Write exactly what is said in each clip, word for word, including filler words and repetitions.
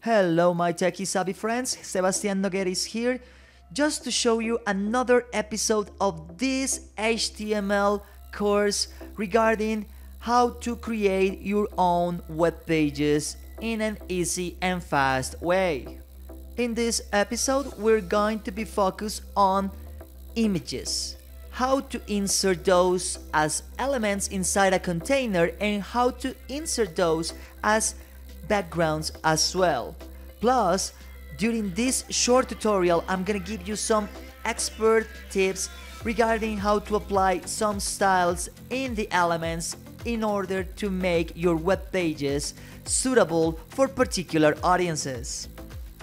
Hello my techie savvy friends, Sebastian Noguera is here just to show you another episode of this H T M L course regarding how to create your own web pages in an easy and fast way. In this episode we're going to be focused on images, how to insert those as elements inside a container and how to insert those as backgrounds as well. Plus, during this short tutorial, I'm gonna give you some expert tips regarding how to apply some styles in the elements in order to make your web pages suitable for particular audiences.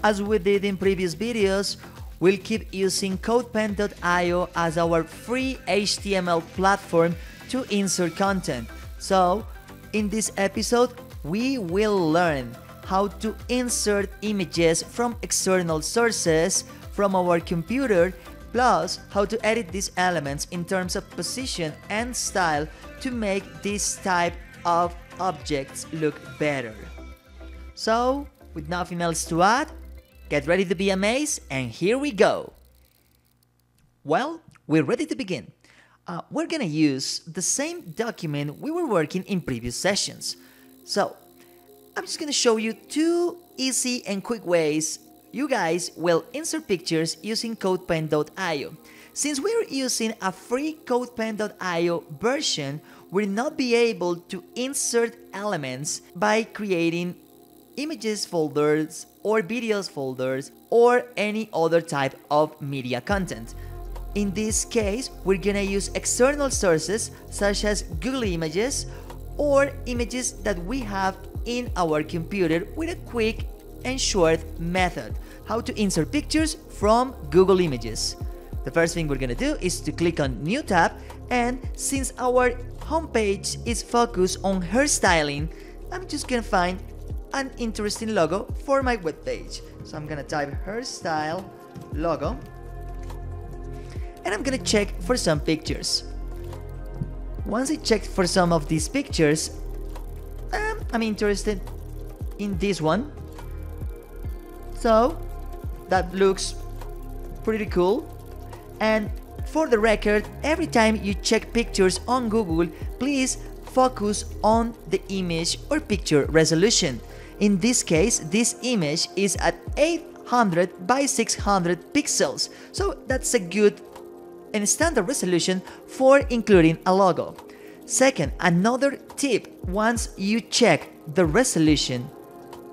As we did in previous videos, we'll keep using CodePen dot i o as our free H T M L platform to insert content. So, in this episode, we will learn how to insert images from external sources from our computer, plus how to edit these elements in terms of position and style to make this type of objects look better. So, with nothing else to add, get ready to be amazed, and here we go! Well, we're ready to begin. Uh, we're gonna use the same document we were working in previous sessions. So, I'm just gonna show you two easy and quick ways you guys will insert pictures using CodePen dot i o. Since we're using a free CodePen dot i o version, we'll not be able to insert elements by creating images folders or videos folders or any other type of media content. In this case, we're gonna use external sources such as Google Images, or images that we have in our computer with a quick and short method. How to insert pictures from Google Images. The first thing we're gonna do is to click on New tab, and since our homepage is focused on hairstyling, I'm just gonna find an interesting logo for my webpage. So I'm gonna type hairstyle logo, and I'm gonna check for some pictures. Once I checked for some of these pictures, um, I'm interested in this one. So, that looks pretty cool. And for the record, every time you check pictures on Google, please focus on the image or picture resolution. In this case, this image is at eight hundred by six hundred pixels. So that's a good and standard resolution for including a logo. Second, another tip, once you check the resolution,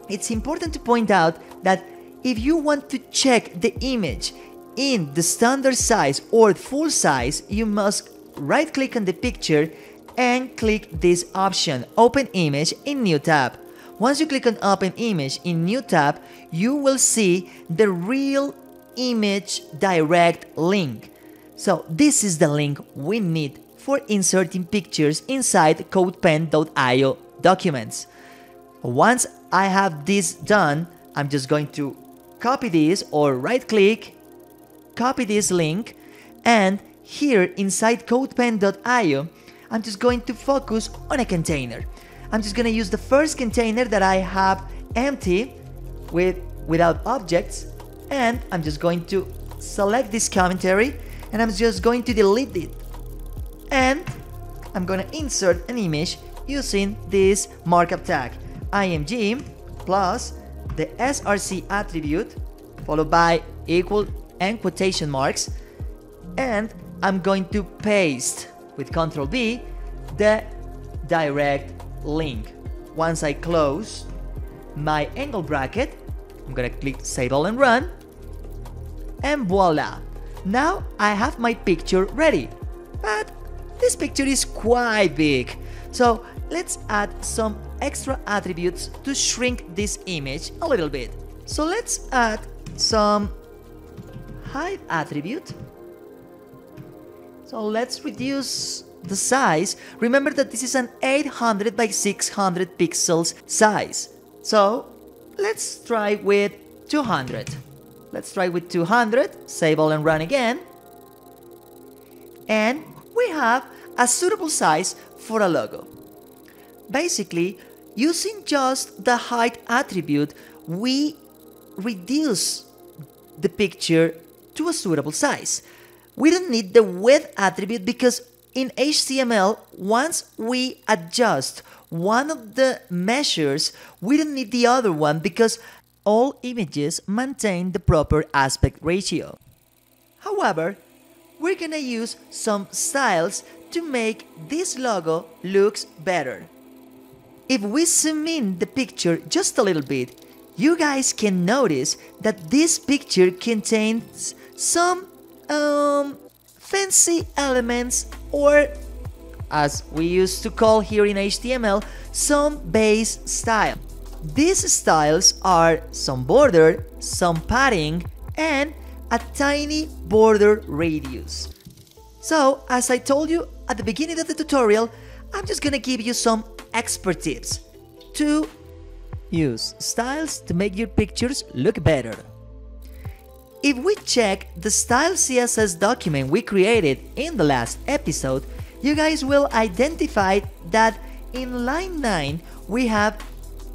it's important to point out that if you want to check the image in the standard size or full size, you must right click on the picture and click this option, Open Image in New tab. Once you click on Open Image in New tab, you will see the real image direct link. So this is the link we need for inserting pictures inside CodePen dot i o documents. Once I have this done, I'm just going to copy this or right click, copy this link, and here inside CodePen dot i o, I'm just going to focus on a container. I'm just gonna use the first container that I have empty with without objects, and I'm just going to select this commentary, and I'm just going to delete it, and I'm going to insert an image using this markup tag, img plus the src attribute followed by equal and quotation marks, and I'm going to paste with control V the direct link. Once I close my angle bracket, I'm going to click Save All and Run, and voila! Now I have my picture ready, but this picture is quite big, so let's add some extra attributes to shrink this image a little bit. So let's add some height attribute. So let's reduce the size. Remember that this is an eight hundred by six hundred pixels size, so let's try with two hundred. Let's try with two hundred, save all and run again. And we have a suitable size for a logo. Basically, using just the height attribute, we reduce the picture to a suitable size. We don't need the width attribute because in H T M L, once we adjust one of the measures, we don't need the other one because all images maintain the proper aspect ratio. However, we're gonna use some styles to make this logo looks better. If we zoom in the picture just a little bit, you guys can notice that this picture contains some um, fancy elements, or as we used to call here in H T M L, some base style. These styles are some border, some padding, and a tiny border radius. So, as I told you at the beginning of the tutorial, I'm just gonna give you some expert tips to use styles to make your pictures look better. If we check the style C S S document we created in the last episode, you guys will identify that in line nine we have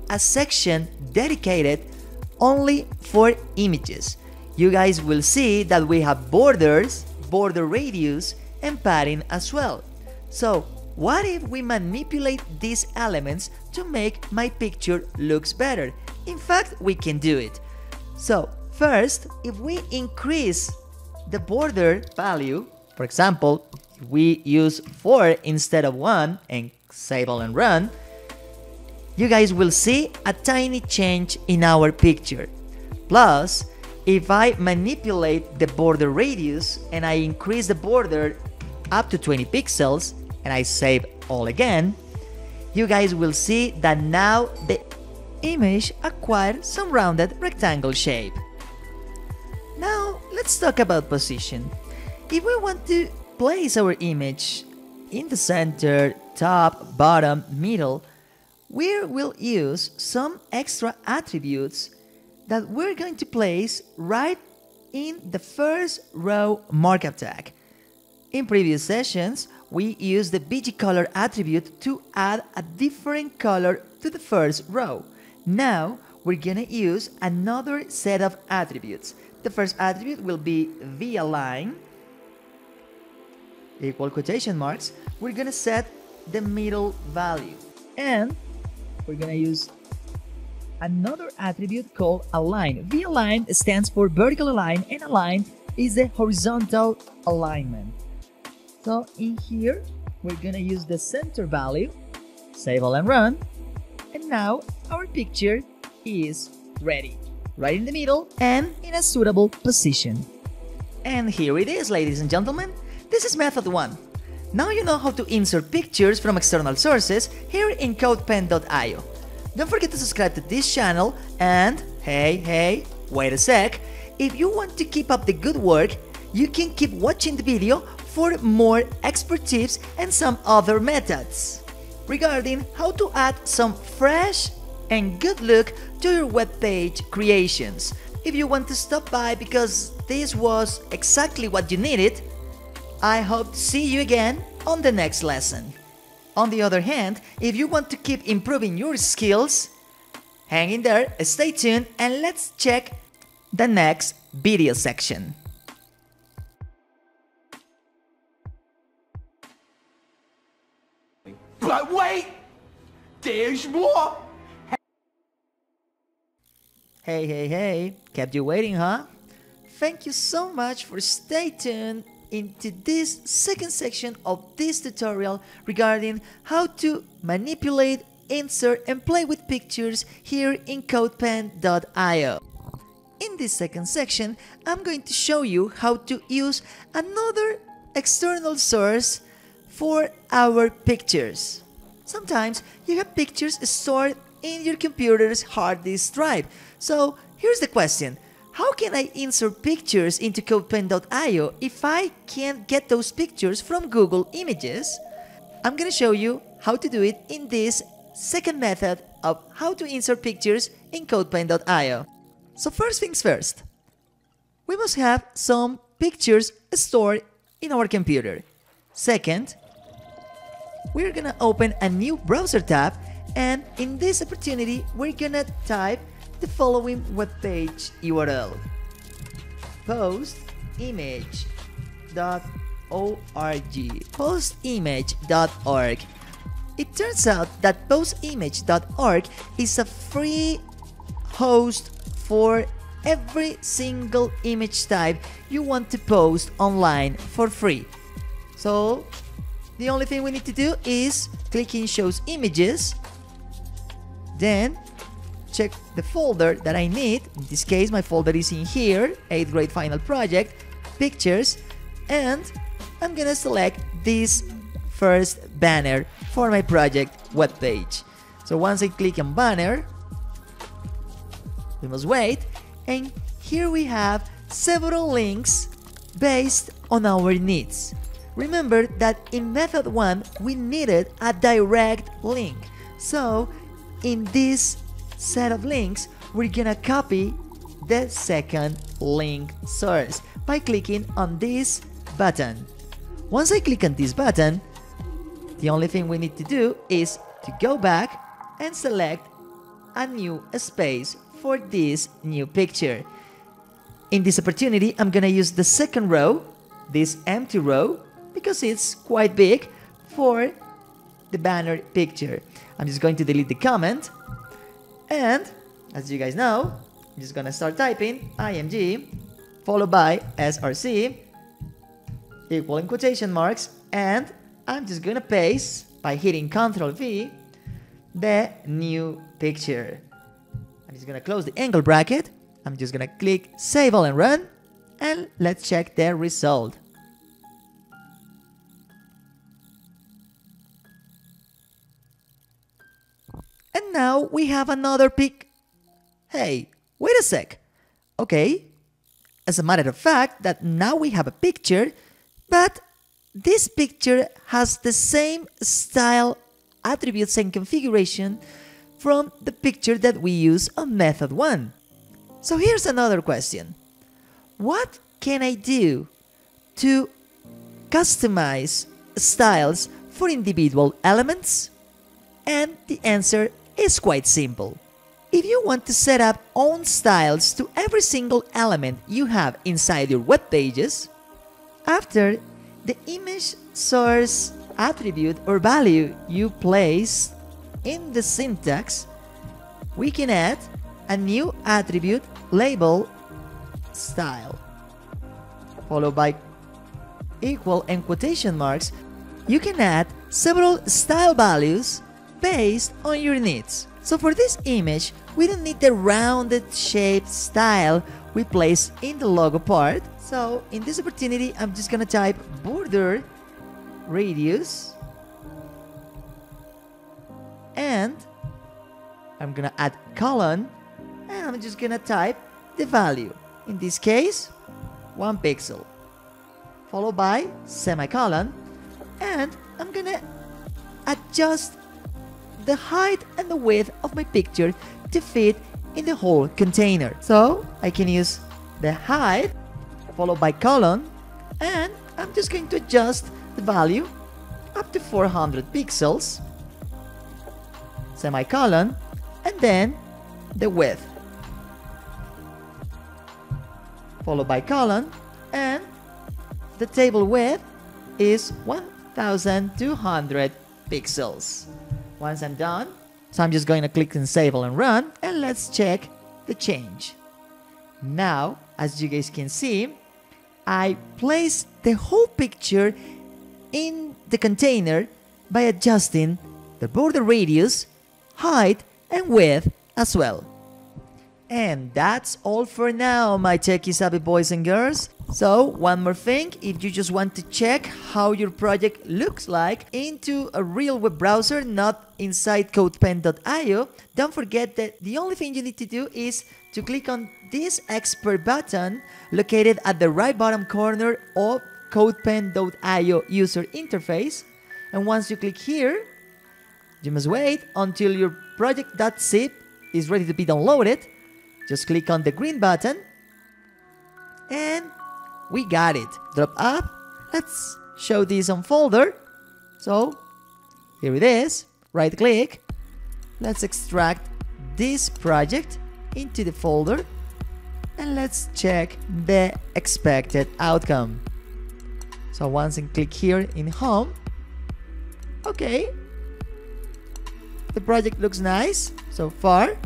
a section dedicated only for images. You guys will see that we have borders, border radius, and padding as well. So what if we manipulate these elements to make my picture looks better? In fact, we can do it. So first, if we increase the border value, for example, if we use four instead of one and save all and run, you guys will see a tiny change in our picture. Plus, if I manipulate the border radius and I increase the border up to twenty pixels and I save all again, you guys will see that now the image acquired some rounded rectangle shape. Now, let's talk about position. If we want to place our image in the center, top, bottom, middle, we will use some extra attributes that we're going to place right in the first row markup tag. In previous sessions, we used the bgcolor attribute to add a different color to the first row. Now, we're gonna use another set of attributes. The first attribute will be v-align, equal quotation marks. We're gonna set the middle value. And we're gonna use another attribute called align. V-align stands for vertical align, and align is the horizontal alignment. So in here, we're gonna use the center value, save all and run, and now our picture is ready. Right in the middle and in a suitable position. And here it is, ladies and gentlemen. This is method one. Now you know how to insert pictures from external sources here in CodePen dot i o. Don't forget to subscribe to this channel, and hey, hey, wait a sec, if you want to keep up the good work, you can keep watching the video for more expert tips and some other methods regarding how to add some fresh and good look to your web page creations. If you want to stop by because this was exactly what you needed, I hope to see you again on the next lesson. On the other hand, if you want to keep improving your skills, hang in there, stay tuned, and let's check the next video section. But wait! There's more! Hey, hey, hey, kept you waiting, huh? Thank you so much for staying tuned into this second section of this tutorial regarding how to manipulate, insert, and play with pictures here in CodePen dot i o. In this second section, I'm going to show you how to use another external source for our pictures. Sometimes you have pictures stored in your computer's hard disk drive. So here's the question: how can I insert pictures into CodePen dot i o if I can't get those pictures from Google Images? I'm gonna show you how to do it in this second method of how to insert pictures in CodePen dot i o. So first things first, we must have some pictures stored in our computer. Second, we're gonna open a new browser tab, and in this opportunity we're gonna type the following webpage U R L: post image dot org. post image dot org. It turns out that post image dot org is a free host for every single image type you want to post online for free. So the only thing we need to do is click in Shows Images, then check the folder that I need. In this case, my folder is in here, eighth grade final project, pictures, and I'm gonna select this first banner for my project webpage. So once I click on banner, we must wait, and here we have several links based on our needs. Remember that in method one, we needed a direct link. So in this set of links, we're gonna copy the second link source by clicking on this button. Once I click on this button, the only thing we need to do is to go back and select a new space for this new picture. In this opportunity, I'm gonna use the second row, this empty row, because it's quite big for the banner picture. I'm just going to delete the comment, and as you guys know, I'm just gonna start typing I M G followed by S R C equal in quotation marks, and I'm just gonna paste by hitting control V the new picture. I'm just gonna close the angle bracket. I'm just gonna click Save All and Run, and let's check the result. And now we have another pic. Hey, wait a sec. Okay, as a matter of fact that now we have a picture, but this picture has the same style, attributes and configuration from the picture that we use on method one. So here's another question. What can I do to customize styles for individual elements? And the answer is quite simple. If you want to set up own styles to every single element you have inside your web pages, after the image source attribute or value you place in the syntax, we can add a new attribute labeled style, followed by equal and quotation marks. You can add several style values based on your needs. So for this image, we don't need the rounded shaped style we place in the logo part. So in this opportunity, I'm just gonna type border radius, and I'm gonna add colon, and I'm just gonna type the value. In this case, one pixel, followed by semicolon, and I'm gonna adjust the height and the width of my picture to fit in the whole container. So I can use the height followed by colon, and I'm just going to adjust the value up to four hundred pixels, semicolon, and then the width followed by colon, and the table width is one thousand two hundred pixels. Once I'm done, so I'm just going to click on Save All and Run, and let's check the change. Now, as you guys can see, I placed the whole picture in the container by adjusting the border radius, height, and width as well. And that's all for now, my techie savvy boys and girls. So one more thing, if you just want to check how your project looks like into a real web browser, not inside CodePen dot i o, don't forget that the only thing you need to do is to click on this expert button located at the right bottom corner of CodePen dot i o user interface. And once you click here, you must wait until your project.zip is ready to be downloaded. Just click on the green button, and we got it. Drop up. Let's show this on folder. So here it is. Right click. Let's extract this project into the folder, and let's check the expected outcome. So once I click here in home, okay, the project looks nice so far,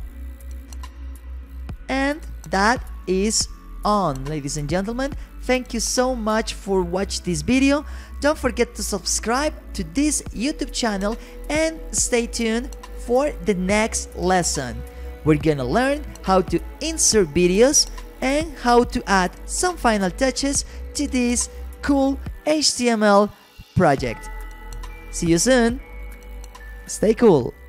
and that is on. Ladies and gentlemen, thank you so much for watching this video. Don't forget to subscribe to this YouTube channel and stay tuned for the next lesson. We're gonna learn how to insert videos and how to add some final touches to this cool H T M L project. See you soon. Stay cool.